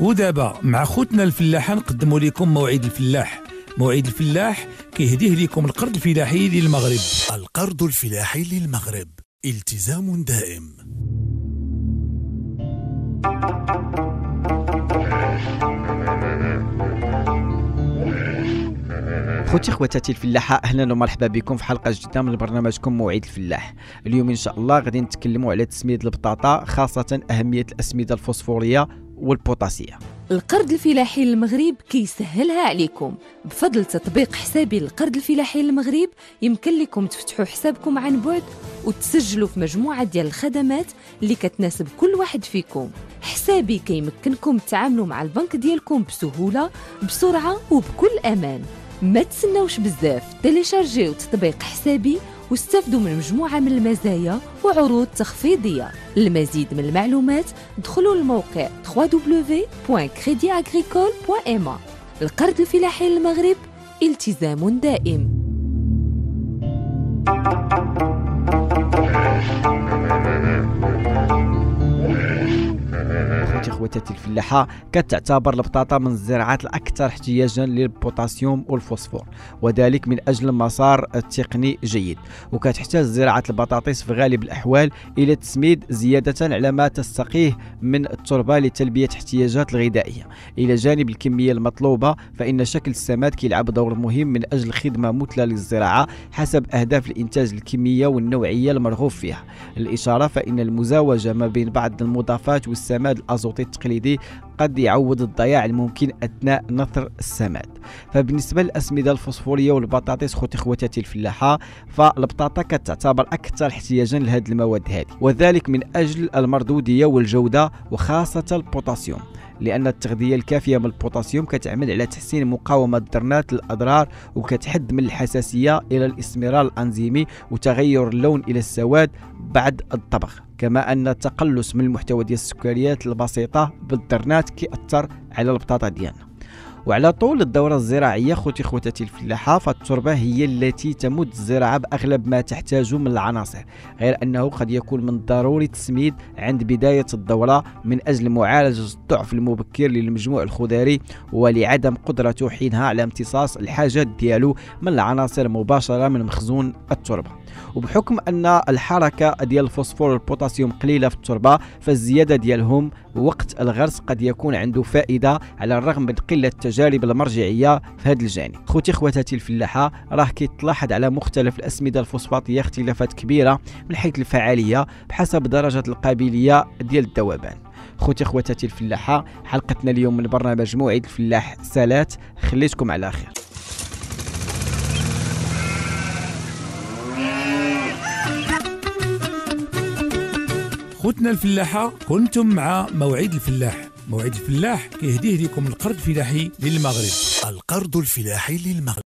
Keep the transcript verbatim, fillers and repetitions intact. ودابا مع خوتنا الفلاحه نقدموا لكم موعد الفلاح. موعد الفلاح كيهديه لكم القرض الفلاحي للمغرب. القرض الفلاحي للمغرب، التزام دائم. خوتي خواتاتي الفلاحه، اهلا ومرحبا بكم في حلقه جديده من برنامجكم موعد الفلاح. اليوم ان شاء الله غادي نتكلموا على تسميد البطاطا، خاصه اهميه الاسمده الفوسفوريه والبوتاسيه. القرض الفلاحي للمغرب كيسهلها عليكم بفضل تطبيق حسابي للقرض الفلاحي للمغرب. يمكن لكم تفتحوا حسابكم عن بعد وتسجلوا في مجموعه ديال الخدمات اللي كتناسب كل واحد فيكم. حسابي كيمكنكم تتعاملوا مع البنك ديالكم بسهوله، بسرعه وبكل امان. ما تسناوش بزاف، تيليشارجيو تطبيق حسابي واستفدوا من مجموعة من المزايا وعروض تخفيضية. للمزيد من المعلومات دخلوا للموقع دبليو دبليو دبليو دوت كريديتاغريكول دوت ما. القرض الفلاحي للمغرب، التزام دائم. خواتاتي الفلاحه، كتعتبر البطاطا من الزراعات الاكثر احتياجا للبوتاسيوم والفوسفور، وذلك من اجل مسار تقني جيد. وكتحتاج زراعه البطاطس في غالب الاحوال الى التسميد زياده على ما تستقيه من التربه لتلبيه احتياجات الغذائيه. الى جانب الكميه المطلوبه، فان شكل السماد كيلعب دور مهم من اجل خدمه مثلى للزراعه حسب اهداف الانتاج الكميه والنوعيه المرغوب فيها. الاشاره، فان المزاوجه ما بين بعض المضافات والسماد الازوتي التقليدي قد يعوض الضياع الممكن اثناء نثر السماد. فبالنسبه للاسمده الفوسفوريه والبطاطس، خوتي خواتاتي الفلاحه، فالبطاطا كتعتبر اكثر احتياجا لهذه المواد هذه، وذلك من اجل المردوديه والجوده، وخاصه البوتاسيوم، لان التغذيه الكافيه من البوتاسيوم كتعمل على تحسين مقاومه الدرنات للاضرار، وكتحد من الحساسيه الى الاسمرار الانزيمي وتغير اللون الى السواد بعد الطبخ. كما ان التقلص من المحتوى ديال السكريات البسيطه بالدرنات كيأثر على البطاطا ديالنا. وعلى طول الدورة الزراعية، خوتي خواتاتي الفلاحة، فالتربة هي التي تمد الزراعة بأغلب ما تحتاجه من العناصر، غير أنه قد يكون من الضروري التسميد عند بداية الدورة من أجل معالجة الضعف المبكر للمجموع الخضري ولعدم قدرته حينها على امتصاص الحاجات ديالو من العناصر مباشرة من مخزون التربة. وبحكم أن الحركة ديال الفوسفور والبوتاسيوم قليلة في التربة، فالزيادة ديالهم وقت الغرس قد يكون عنده فائدة، على الرغم من قلة التجارب المرجعية في هذا الجانب. خوتي خواتاتي الفلاحة، راه كيتلاحظ على مختلف الأسمدة الفوسفاتية اختلافات كبيرة من حيث الفعالية بحسب درجة القابلية ديال الذوبان. خوتي خواتاتي الفلاحة، حلقتنا اليوم من برنامج موعد الفلاح سالات. خليتكم على خير. خوتنا الفلاحة، كنتم مع موعد الفلاح. موعد الفلاح كيهديه لكم القرض الفلاحي للمغرب. القرض الفلاحي للمغرب.